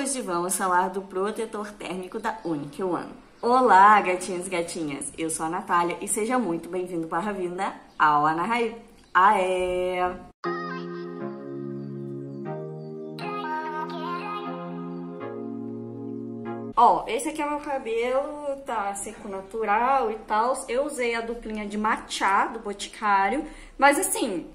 hoje vamos falar do protetor térmico da Uniq One. Olá, gatinhos e gatinhas! Eu sou a Natália e seja muito bem-vindo barra vinda ao Anahaê. Aê! Ó, esse aqui é meu cabelo, tá seco natural e tal. Eu usei a duplinha de matcha do Boticário, mas assim,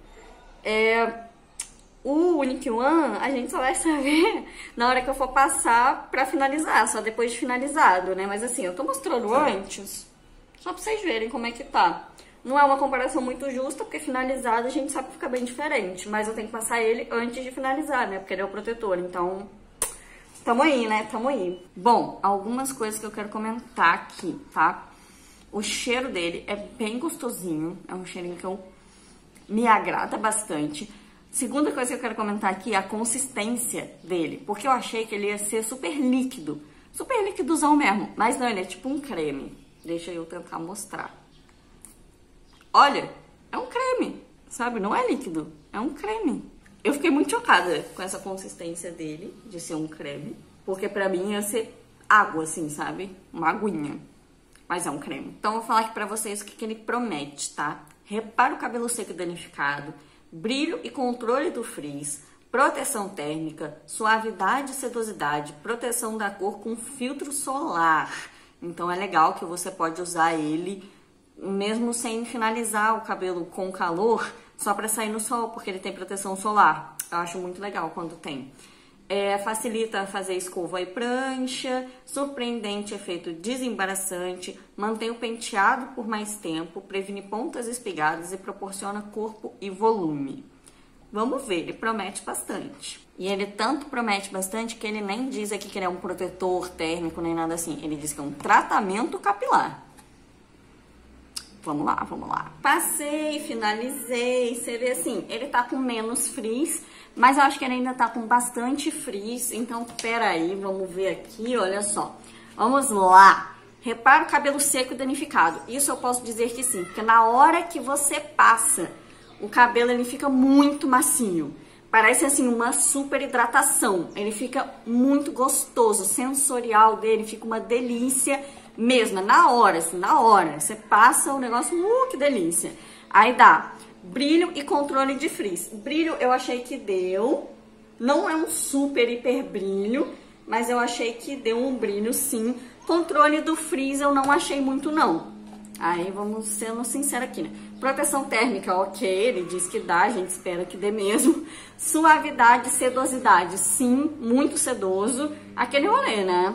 o Uniq One a gente só vai saber na hora que eu for passar pra finalizar, só depois de finalizado, né? Mas assim, eu tô mostrando antes, só pra vocês verem como é que tá. Não é uma comparação muito justa, porque finalizado a gente sabe que fica bem diferente, mas eu tenho que passar ele antes de finalizar, né? Porque ele é o protetor, então... Tamo aí, né? Tamo aí. Bom, algumas coisas que eu quero comentar aqui, tá? O cheiro dele é bem gostosinho. É um cheirinho que me agrada bastante. Segunda coisa que eu quero comentar aqui é a consistência dele. Porque eu achei que ele ia ser super líquido. Super líquidozão mesmo. Mas não, ele é tipo um creme. Deixa eu tentar mostrar. Olha, é um creme, sabe? Não é líquido, é um creme. Eu fiquei muito chocada com essa consistência dele, de ser um creme. Porque pra mim ia ser água, assim, sabe? Uma aguinha. Mas é um creme. Então eu vou falar aqui pra vocês o que ele promete, tá? Repara o cabelo seco e danificado, brilho e controle do frizz, proteção térmica, suavidade e sedosidade, proteção da cor com filtro solar. Então é legal que você pode usar ele mesmo sem finalizar o cabelo com calor, só pra sair no sol, porque ele tem proteção solar. Eu acho muito legal quando tem. Facilita fazer escova e prancha, surpreendente efeito desembaraçante, mantém o penteado por mais tempo, previne pontas espigadas e proporciona corpo e volume. Vamos ver, ele promete bastante. E ele tanto promete bastante que ele nem diz aqui que ele é um protetor térmico, nem nada assim. Ele diz que é um tratamento capilar. Vamos lá, vamos lá. Passei, finalizei, você vê assim, ele tá com menos frizz, mas eu acho que ele ainda tá com bastante frizz, então peraí, vamos ver aqui, olha só. Vamos lá. Repara o cabelo seco e danificado. Isso eu posso dizer que sim, porque na hora que você passa, o cabelo ele fica muito macio. Parece assim uma super hidratação, ele fica muito gostoso, o sensorial dele fica uma delícia mesmo, na hora, você passa o negócio, que delícia. Aí dá brilho e controle de frizz. Brilho eu achei que deu, não é um super hiper brilho, mas eu achei que deu um brilho sim. Controle do frizz eu não achei muito não. Aí vamos sendo sinceros aqui, né? Proteção térmica, ok, ele diz que dá, a gente espera que dê mesmo. Suavidade, sedosidade, sim, muito sedoso. Aquele rolê, né?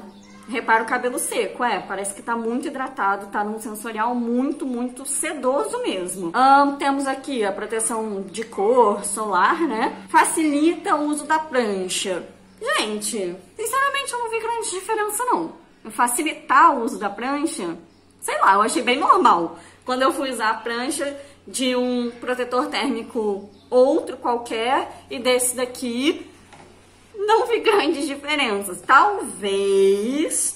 Repara o cabelo seco, parece que tá muito hidratado, tá num sensorial muito, muito sedoso mesmo. Temos aqui a proteção de cor, solar, né? Facilita o uso da prancha. Gente, sinceramente eu não vi grande diferença não. Facilitar o uso da prancha... Sei lá, eu achei bem normal. Quando eu fui usar a prancha de um protetor térmico outro qualquer e desse daqui, não vi grandes diferenças. Talvez,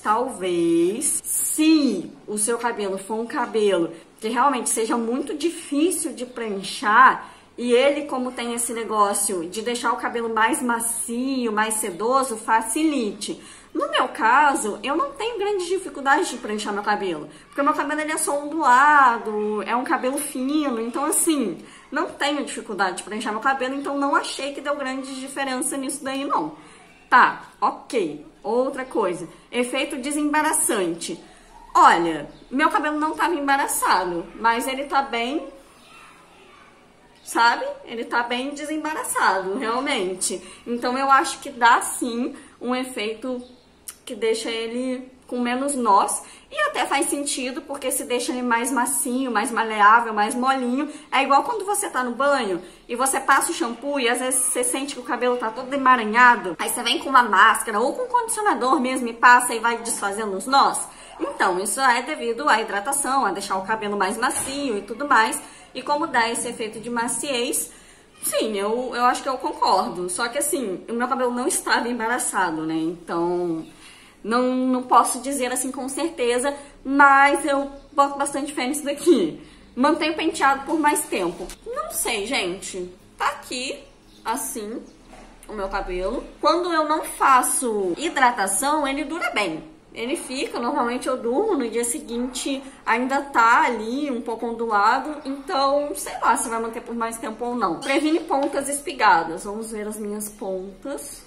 se o seu cabelo for um cabelo que realmente seja muito difícil de pranchar, e ele, como tem esse negócio de deixar o cabelo mais macio, mais sedoso, facilite. No meu caso, eu não tenho grandes dificuldades de pranchar meu cabelo. Porque meu cabelo ele é só ondulado, é um cabelo fino. Então, assim, não tenho dificuldade de pranchar meu cabelo. Então, não achei que deu grande diferença nisso daí, não. Tá, ok. Outra coisa. Efeito desembaraçante. Olha, meu cabelo não tava embaraçado, mas ele tá bem... Sabe? Ele tá bem desembaraçado, realmente. Então, eu acho que dá, sim, um efeito que deixa ele com menos nós. E até faz sentido, porque se deixa ele mais macio, mais maleável, mais molinho. É igual quando você tá no banho e você passa o shampoo e às vezes você sente que o cabelo tá todo emaranhado. Aí você vem com uma máscara ou com um condicionador mesmo e passa e vai desfazendo os nós. Então, isso é devido à hidratação, a deixar o cabelo mais macio e tudo mais. E como dá esse efeito de maciez, sim, eu acho que eu concordo. Só que assim, o meu cabelo não estava embaraçado, né? Então, não posso dizer assim com certeza, mas eu boto bastante fé nisso daqui. Mantenho o penteado por mais tempo. Não sei, gente. Tá aqui, assim. o meu cabelo. Quando eu não faço hidratação, ele dura bem. Ele fica, normalmente eu durmo, no dia seguinte ainda tá ali um pouco ondulado, então sei lá se vai manter por mais tempo ou não. Previne pontas espigadas, vamos ver as minhas pontas.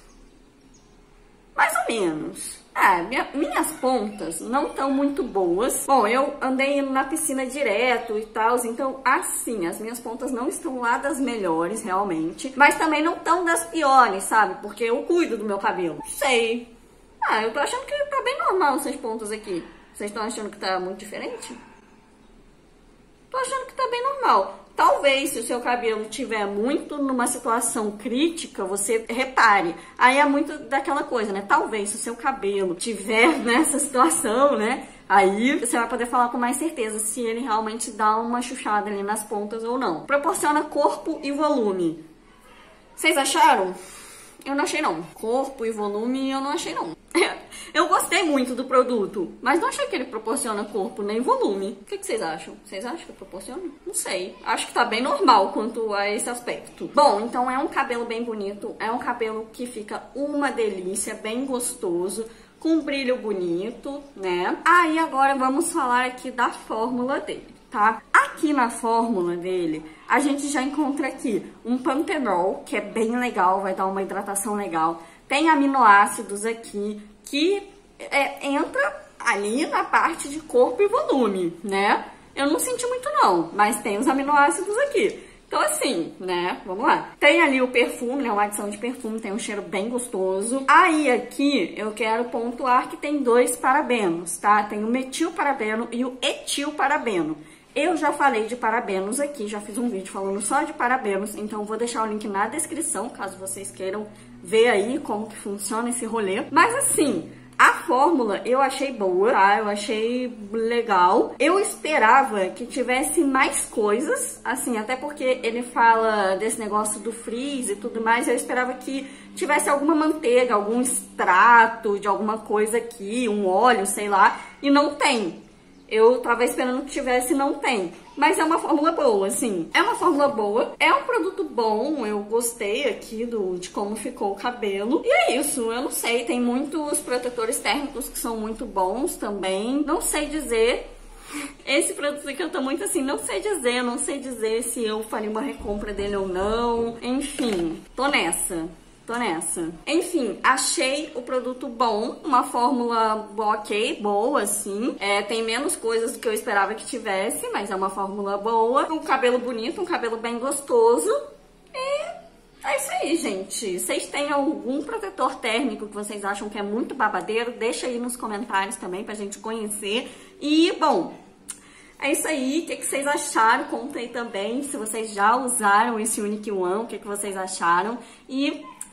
Mais ou menos. É, minhas pontas não estão muito boas. Bom, eu andei na piscina direto e tal, então assim, as minhas pontas não estão lá das melhores realmente, mas também não estão das piores, sabe? Porque eu cuido do meu cabelo. Sei. Ah, eu tô achando que tá bem normal essas pontas aqui. Vocês estão achando que tá muito diferente? Tô achando que tá bem normal. Talvez, se o seu cabelo estiver muito numa situação crítica, você repare. Aí é muito daquela coisa, né? Talvez, se o seu cabelo estiver nessa situação, né? Aí você vai poder falar com mais certeza se ele realmente dá uma chuchada ali nas pontas ou não. Proporciona corpo e volume. Vocês acharam? Eu não achei não. Corpo e volume eu não achei não. Eu gostei muito do produto, mas não achei que ele proporciona corpo nem volume. O que vocês acham? Vocês acham que proporciona? Não sei. Acho que tá bem normal quanto a esse aspecto. Bom, então é um cabelo bem bonito. É um cabelo que fica uma delícia, bem gostoso, com um brilho bonito, né? Aí agora vamos falar aqui da fórmula dele, tá? Aqui na fórmula dele, a gente já encontra aqui um pantenol, que é bem legal, vai dar uma hidratação legal. Tem aminoácidos aqui, que entra ali na parte de corpo e volume, né? Eu não senti muito não, mas tem os aminoácidos aqui. Então assim, né? Vamos lá. Tem ali o perfume, né? Uma adição de perfume, tem um cheiro bem gostoso. Aí aqui eu quero pontuar que tem dois parabenos, tá? Tem o metilparabeno e o etilparabeno. Eu já falei de parabenos aqui, já fiz um vídeo falando só de parabenos, então vou deixar o link na descrição, caso vocês queiram ver aí como que funciona esse rolê. Mas assim, a fórmula eu achei boa, tá? Eu achei legal. Eu esperava que tivesse mais coisas, assim, até porque ele fala desse negócio do frizz e tudo mais, eu esperava que tivesse alguma manteiga, algum extrato de alguma coisa aqui, um óleo, sei lá, e não tem. Eu tava esperando que tivesse, não tem. Mas é uma fórmula boa, assim. É uma fórmula boa, é um produto bom. Eu gostei aqui de como ficou o cabelo. E é isso, eu não sei. Tem muitos protetores térmicos que são muito bons também. Não sei dizer. Esse produto aqui eu tô muito assim, não sei dizer se eu faria uma recompra dele ou não. Enfim, tô nessa. Enfim, achei o produto bom, uma fórmula ok, boa, assim. Tem menos coisas do que eu esperava que tivesse, mas é uma fórmula boa. Um cabelo bonito, um cabelo bem gostoso. E é isso aí, gente. Vocês têm algum protetor térmico que vocês acham que é muito babadeiro? Deixa aí nos comentários também pra gente conhecer. E, bom, é isso aí, o que vocês acharam? Conta aí também se vocês já usaram esse Uniq One, o que vocês acharam. E